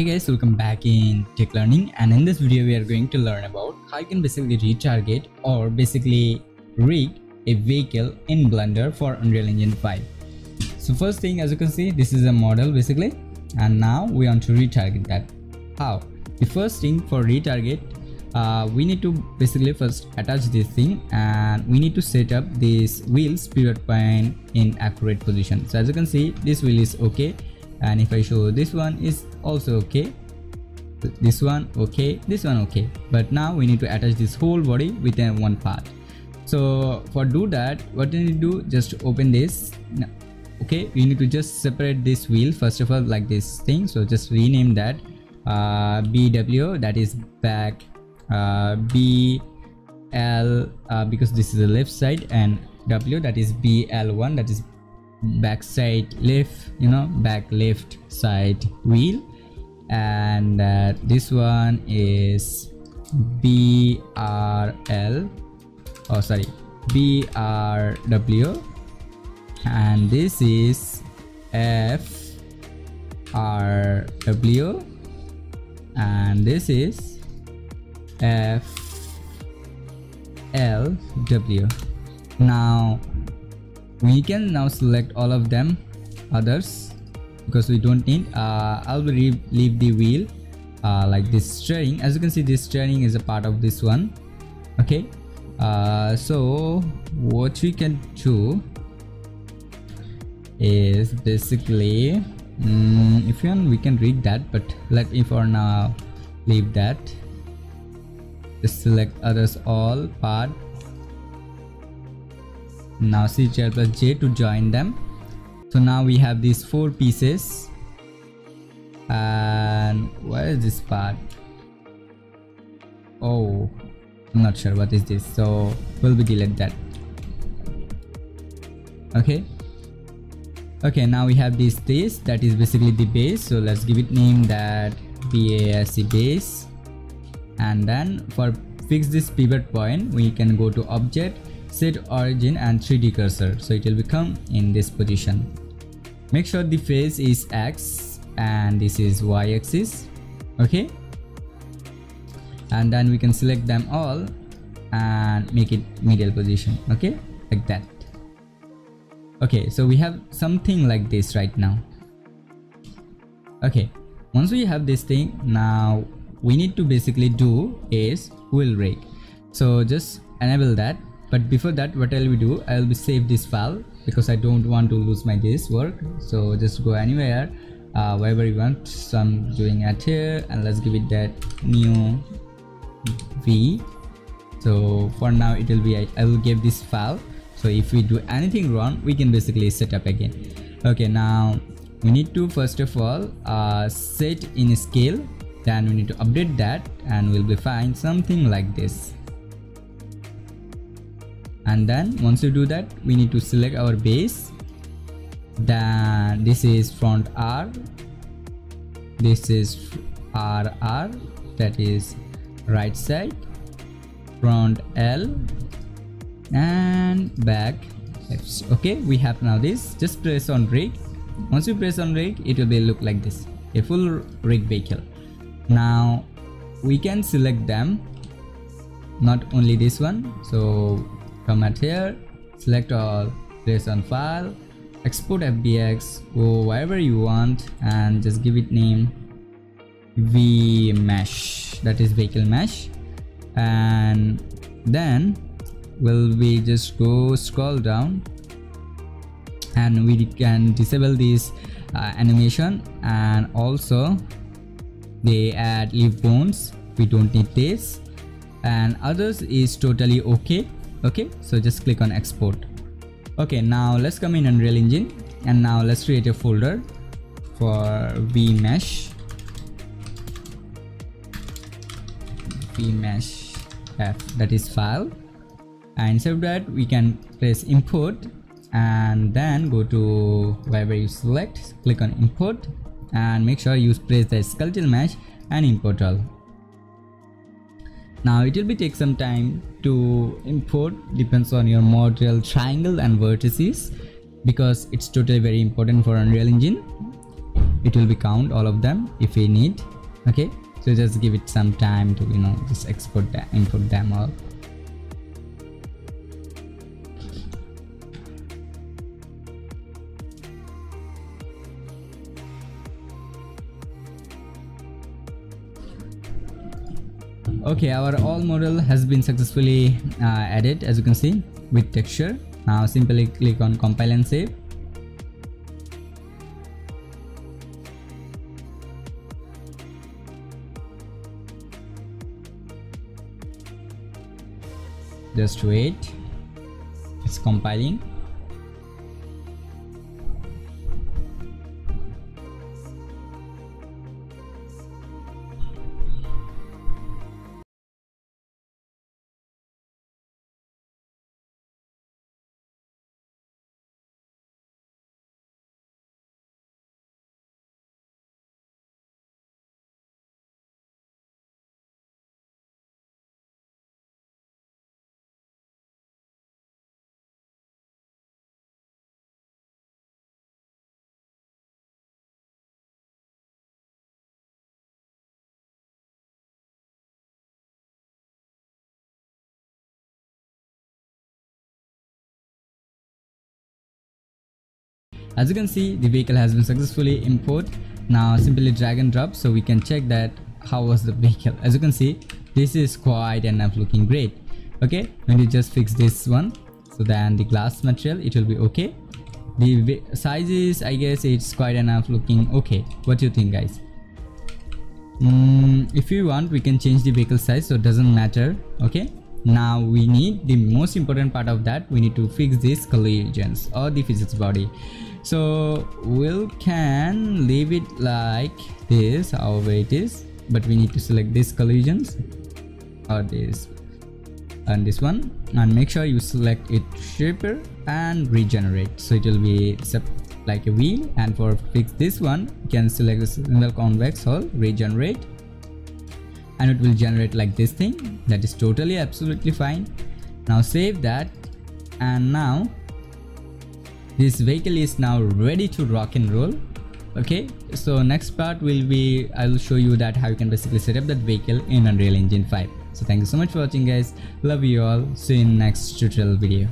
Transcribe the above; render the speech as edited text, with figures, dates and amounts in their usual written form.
Hey guys, welcome back in Tech Learning, and in this video we are going to learn about how you can basically retarget or basically rig a vehicle in Blender for Unreal Engine 5. So first thing, as you can see, this is a model basically, and now we want to retarget that. How? The first thing for retarget, we need to basically first attach this thing, and we need to set up this wheel's pivot point in accurate position. So as you can see, this wheel is okay, and if I show this one is also okay, this one okay, this one okay, but now we need to attach this whole body within one part. So for do that, what you need to do, just open this. Okay, we need to just separate this wheel first of all, like this thing. So just rename that BW, that is back, BL, because this is the left side, and W, that is BL1, that is back side left, back left side wheel, and this one is BRW, and this is FRW, and this is FLW. Now we can now select all of them others, because we don't need. I'll leave the wheel like this steering. As you can see, this steering is a part of this one. Okay, so what we can do is basically, if you want, we can read that, but let me for now leave that. Just select others all part. Now Ctrl plus J to join them. So now we have these four pieces, and where is this part? Oh, I'm not sure what is this, so we'll be delete that. Okay, now we have this, that is basically the base. So let's give it name that BASE base, and then for fix this pivot point, we can go to object, set origin and 3D cursor, so it will become in this position. Make sure the face is X and this is Y axis. Okay, and then we can select them all and make it medial position. Okay, like that. Okay, so we have something like this right now. Okay, once we have this thing, now we need to basically do is wheel rig. So just enable that. But before that, what I'll do, I'll save this file, because I don't want to lose my this work. So just go anywhere, wherever you want. So I'm doing it here, and let's give it that new V. So for now it will be, I will give this file. So if we do anything wrong, we can basically set up again. Okay, now we need to first of all set in scale. Then we need to update that, and we'll be find something like this. And then once you do that, we need to select our base. Then this is front R, this is RR, that is right side, front L, and back left. Okay, we have now this. Just press on rig. Once you press on rig, it will be look like this, a full rig vehicle. Now we can select them, not only this one. So come at here, select all, place on file, export FBX, go wherever you want, and just give it name V mesh, that is vehicle mesh. And then will we just go scroll down, and we can disable this animation, and also they add leaf bones, we don't need this, and others is totally okay. Okay, so just click on export. Okay, now let's come in Unreal Engine, and now let's create a folder for vmesh f, that is file, and instead of that we can press import, and then go to wherever you select, click on import, and make sure you press the skeletal mesh and import all. Now it will be take some time to import, depends on your model, triangle and vertices, because it's totally very important for Unreal Engine. it will be count all of them if we need. Okay, so just give it some time to, you know, just export that, input them all. Okay, our all model has been successfully added, as you can see, with texture. Now simply click on compile and save. Just wait, it's compiling. As you can see, the vehicle has been successfully imported. Now simply drag and drop so we can check that how was the vehicle. As you can see, this is quite enough, looking great. Okay, when you just fix this one, so then the glass material, it will be okay. The sizes, I guess it's quite enough, looking okay. What do you think, guys? If you want, we can change the vehicle size, so it doesn't matter. Okay, now we need the most important part of that, we need to fix these collisions or the physics body. So we'll can leave it like this however it is, but we need to select these collisions or this and this one, and make sure you select it shaper and regenerate, so it will be like a wheel. And for fix this one, you can select the single convex hull, regenerate, and it will generate like this thing. That is totally absolutely fine. Now save that, and now this vehicle is now ready to rock and roll. Okay, so next part will be, I will show you that how you can basically set up that vehicle in Unreal Engine 5. So thank you so much for watching, guys. Love you all. See you in next tutorial video.